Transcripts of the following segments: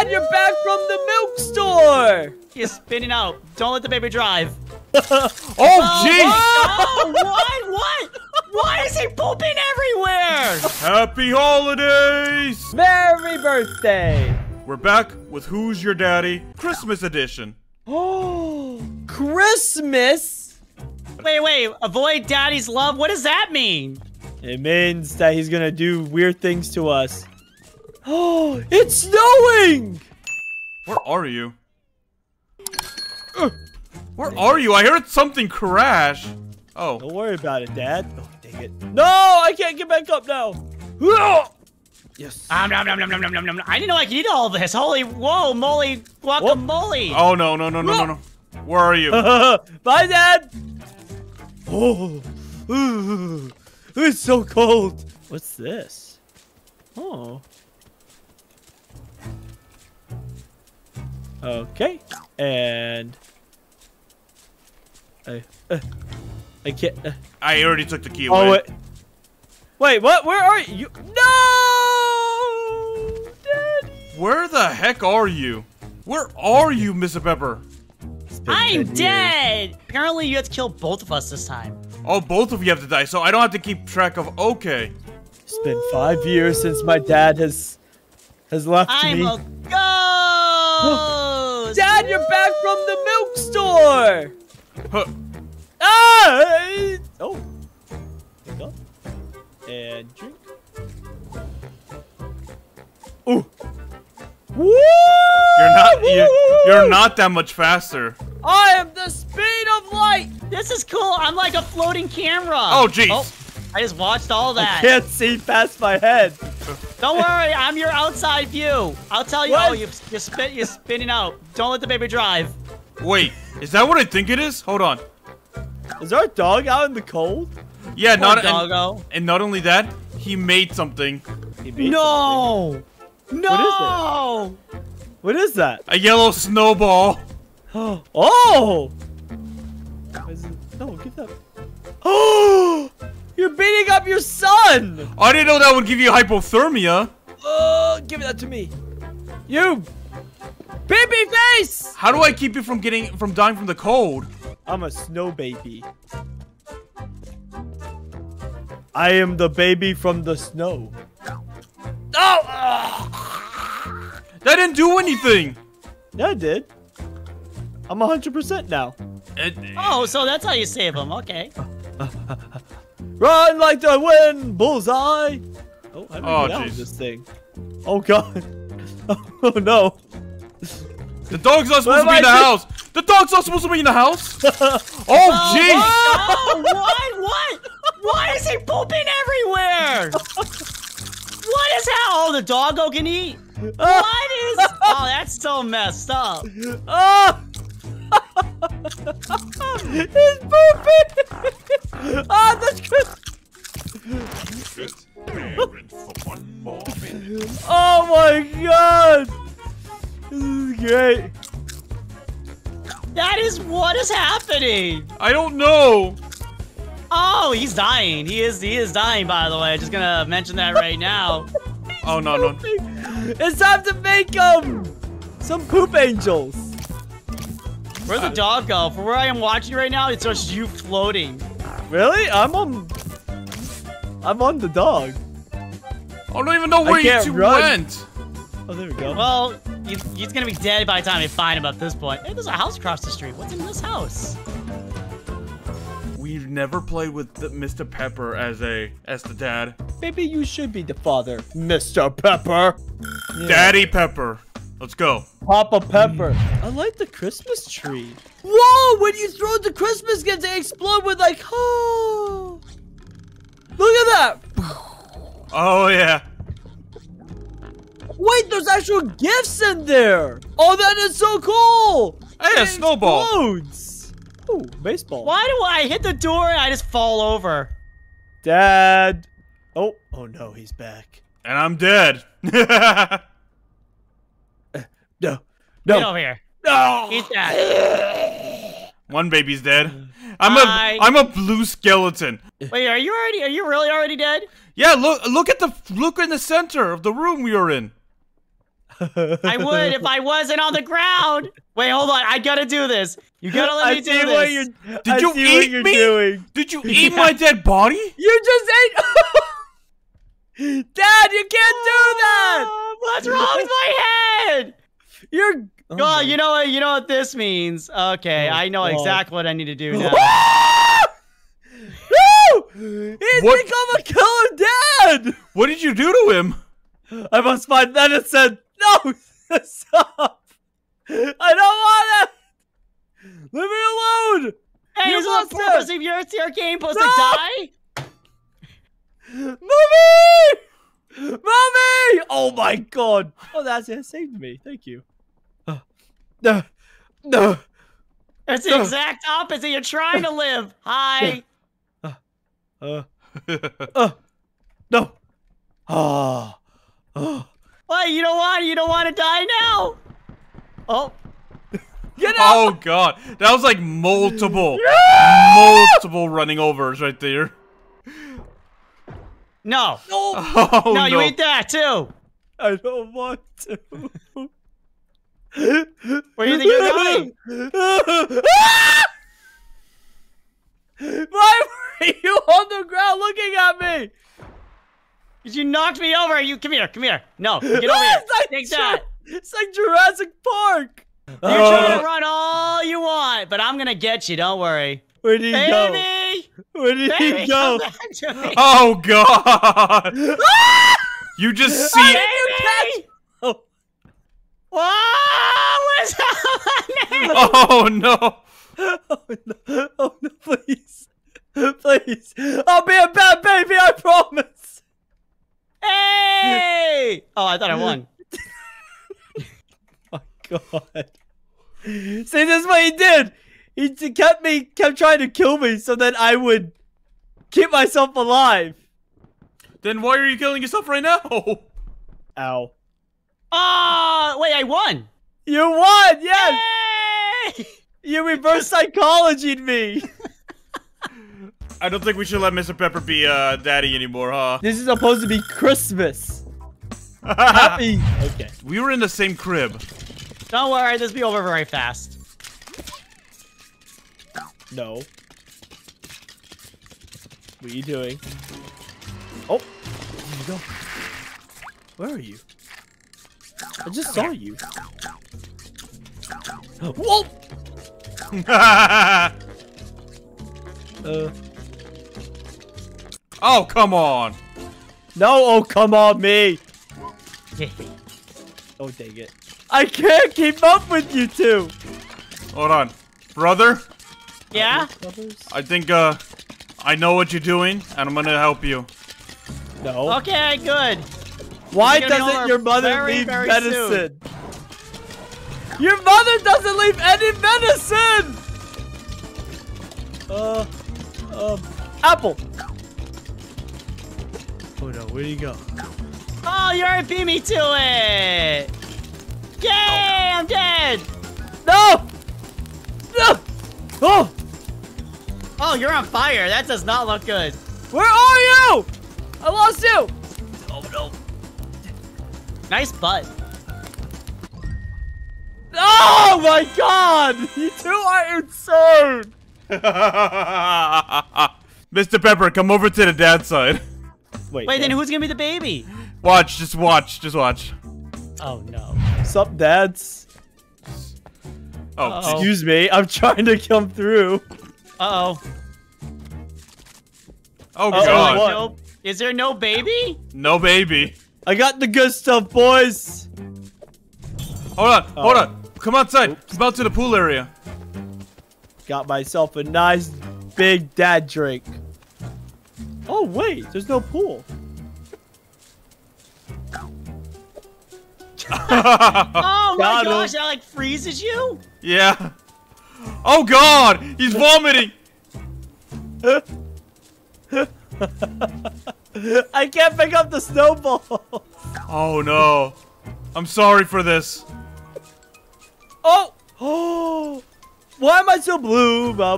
Dad, you're back from the milk store. He's spinning out. Don't let the baby drive. Oh, jeez. No, what? Why is he pooping everywhere? Happy holidays. Merry birthday. We're back with Who's Your Daddy? Christmas edition. Oh, Christmas? Wait. Avoid Daddy's love? What does that mean? It means that he's going to do weird things to us. Oh, it's snowing! Where are you? Where are you? I heard something crash. Oh. Don't worry about it, Dad. Oh, dang it. No, I can't get back up now. Yes. Nom, nom, nom. I didn't know I could eat all of this. Holy, whoa, moly, guacamole. Oh, no. Where are you? Bye, Dad. Oh, it's so cold. What's this? Oh. Okay. And... I can't... I already took the key away. Oh, wait, what? Where are you? No! Daddy! Where the heck are you? Where are you, Mr. Pepper? I'm dead! Apparently, you have to kill both of us this time. Oh, both of you have to die, so I don't have to keep track of... Okay. It's been 5 years since my dad has left me. I'm a ghost! Dad, you're back from the milk store! Huh. Ah! Oh. And drink. Ooh. Woo! You're not that much faster. I am the speed of light. This is cool. I'm like a floating camera. Oh, jeez. Oh, I just watched all that. I can't see past my head. Don't worry. I'm your outside view. I'll tell you. What? Oh, you're spinning out. Don't let the baby drive. Wait, is that what I think it is? Hold on. Is our dog out in the cold? Yeah, and not only that, he made something. He made something. No! What is that? A yellow snowball. Oh! No, get that. Oh! You're beating up your son! I didn't know that would give you hypothermia. Oh, give that to me. You baby face! How do I keep you from dying from the cold? I'm a snow baby. I am the baby from the snow. Oh! That didn't do anything. Yeah, it did. I'm 100% now. Oh, so that's how you save him. Okay. Run like the wind, bullseye. Oh, I don't know this thing. Oh god. Oh no. The dog's not supposed to be in the house. The dog's not supposed to be in the house. Oh, jeez. No, what? Why is he pooping everywhere? What is that? Oh, the doggo can eat. What is... Oh, that's so messed up. Oh. He's pooping. Oh, that's good. Oh, my God. This is great. That is what is happening. I don't know. Oh, he's dying. He is dying, by the way. Just gonna mention that right now. Oh, no. It's time to make some poop angels. Where'd the dog go? From where I am watching right now, it's just you floating. Really? I'm on the dog. I don't even know where you two went. Oh, there we go. Well, he's gonna be dead by the time they find him at this point. Hey, there's a house across the street. What's in this house? We've never played with Mr. Pepper as the dad. Maybe you should be the father, Mr. Pepper. Yeah. Daddy Pepper. Let's go. Papa Pepper. I like the Christmas tree. Whoa! When you throw the Christmas gifts, they explode with like, oh! Look at that! Oh yeah. Wait, there's actual gifts in there. Oh, that is so cool. Hey, a snowball. Explodes. Ooh, baseball. Why do I hit the door and I just fall over? Dad. Oh no, he's back. And I'm dead. No. Get over here. No. He's dead. One baby's dead. I'm a blue skeleton. Wait, are you really already dead? Yeah, look in the center of the room we were in. I would if I wasn't on the ground. Wait, hold on. I gotta do this. You gotta let me do this. What you're, Did you eat me? Did you eat my dead body? You just ate. Dad, you can't do that. What's wrong with my head? You're. Oh, well, you know what. You know what this means. Okay, I know exactly what I need to do now. He's become a killer dad! What did you do to him? I must find that and said, no! Stop! I don't want it! Leave me alone! Hey, is the purpose of your game supposed to die? Mommy! Mommy! Oh my god! Oh, that's it. It saved me. Thank you. No. No. That's the exact opposite. You're trying to live. Hi. No. Well, you don't want to die now. Oh. Get out. Oh god. That was like multiple multiple running overs right there. No. Oh, no, no, you ate that too. I don't want to. Where do you think you're going? Why were you on the ground looking at me? Because you knocked me over. You come here. No, get over here. Like take that. It's like Jurassic Park. You're trying to run all you want, but I'm gonna get you. Don't worry. Where did he go? Where did he go? Oh god! You just see it. Oh. Oh, what's happening? Oh no! Oh no. Oh no, please. Please. I'll be a bad baby, I promise. Hey! Oh, I thought I won. Oh, god. See, this is what he did. He kept trying to kill me so that I would keep myself alive. Then why are you killing yourself right now? Ow. Oh, wait, I won. You won, yes. Hey! You reverse psychology'd me. I don't think we should let Mr. Pepper be daddy anymore, huh? This is supposed to be Christmas. Happy. Okay. We were in the same crib. Don't worry, this will be over very fast. No. What are you doing? Oh. Where did you go? Where are you? I just saw you. Whoa! Oh, come on. No, oh, come on, me. Oh, dang it. I can't keep up with you two. Hold on. Brother? Yeah? I think, I know what you're doing, and I'm gonna help you. No. Okay, good. Why doesn't your mother leave medicine? Soon. Your mother doesn't leave any medicine! Apple! Oh no, where do you go? Oh, you already beat me to it! Yay, I'm dead! No! No! Oh! Oh, you're on fire. That does not look good. Where are you? I lost you! Oh no. Nice butt. Oh my god! You two are insane! Mr. Pepper, come over to the dad's side. Wait, then who's gonna be the baby? Watch, just watch, just watch. Oh no. Sup, dads? Oh, excuse me, I'm trying to come through. Uh-oh. Oh god. Is there no baby? No baby. I got the good stuff, boys! Hold on, hold on. Come outside. Oops. Come out to the pool area. Got myself a nice big dad drink. Oh, wait. There's no pool. Oh, my gosh. That, like, freezes you? Yeah. Oh, God. He's vomiting. I can't pick up the snowball. Oh, no. I'm sorry for this. Oh! Oh! Why am I so blue? Oh!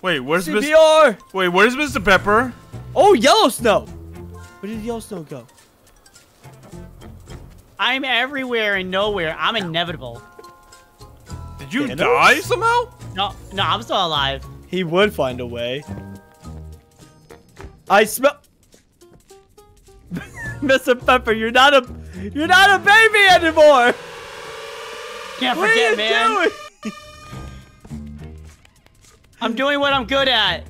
Wait, where's Mr. Pepper? Oh, yellow snow! Where did Yellowstone go? I'm everywhere and nowhere. I'm inevitable. Did you die somehow? No, I'm still alive. He would find a way. I smell. Mr. Pepper, you're not a baby anymore. Can't forget, man. Doing? I'm doing what I'm good at.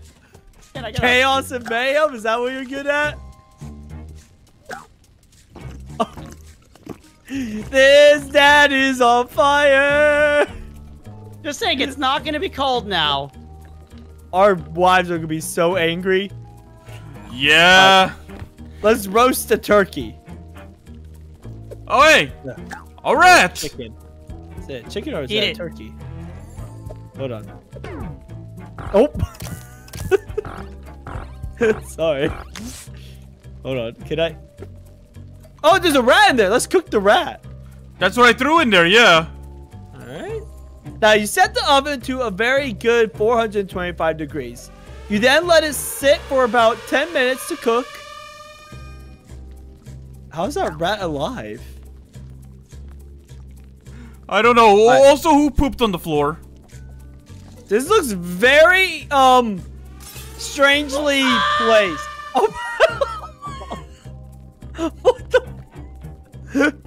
Chaos and mayhem? Is that what you're good at? Oh. This daddy's on fire. Just saying, it's not gonna be cold now. Our wives are gonna be so angry. Yeah. Let's roast a turkey. Oh, hey. Yeah. All right. Chicken. Is it chicken or is that turkey? Hold on. Oh. Sorry. Hold on. Can I? Oh, there's a rat in there. Let's cook the rat. That's what I threw in there. Yeah. All right. Now you set the oven to a very good 425 degrees. You then let it sit for about 10 minutes to cook. How's that rat alive? I don't know. What? Also, who pooped on the floor? This looks very, strangely placed. Oh. What the?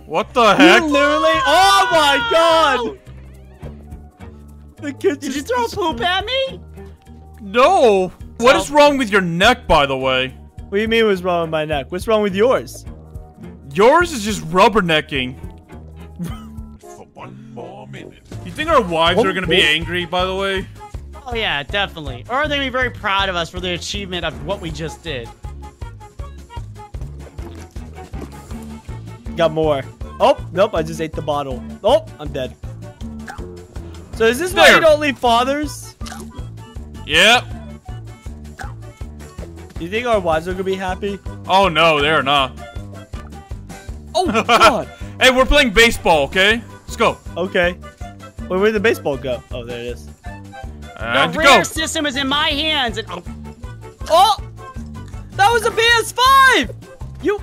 What the heck? You literally. Oh my god! The kitchen. Did you throw poop at me? No. What is wrong with your neck, by the way? What do you mean what's wrong with my neck? What's wrong with yours? Yours is just rubbernecking. For one more minute. You think our wives are gonna be angry, by the way? Oh yeah, definitely. Or are they gonna be very proud of us for the achievement of what we just did? Got more. Oh, nope, I just ate the bottle. Oh, I'm dead. So is this why you don't leave fathers? Yep. You think our wives are gonna be happy? Oh no, they're not. Oh god! Hey, we're playing baseball, okay? Let's go. Okay. Wait, where'd the baseball go? Oh, there it is. And the radar system is in my hands. And oh! That was a PS5! You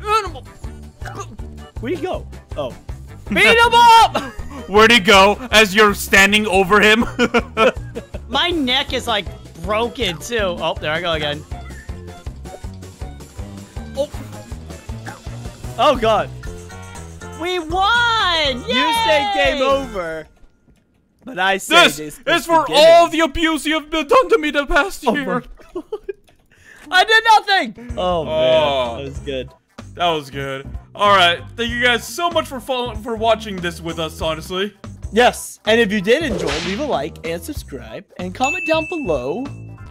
animal! Where'd he go? Oh. Beat him up! Where'd he go as you're standing over him? My neck is like broken too. Oh, there I go again. Oh, oh god. We won! Yay! You say game over. But I say this is for all the abuse you have done to me the past year. Oh my god. I did nothing! Oh man, that was good. That was good. Alright, thank you guys so much for watching this with us, honestly. Yes, and if you did enjoy, leave a like and subscribe, and comment down below,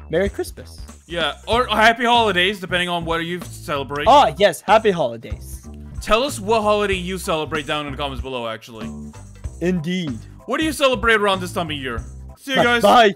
Merry Christmas. Yeah, or Happy Holidays, depending on what you celebrate. Ah, yes, Happy Holidays. Tell us what holiday you celebrate down in the comments below, actually. Indeed. What do you celebrate around this time of year? See you guys. Bye.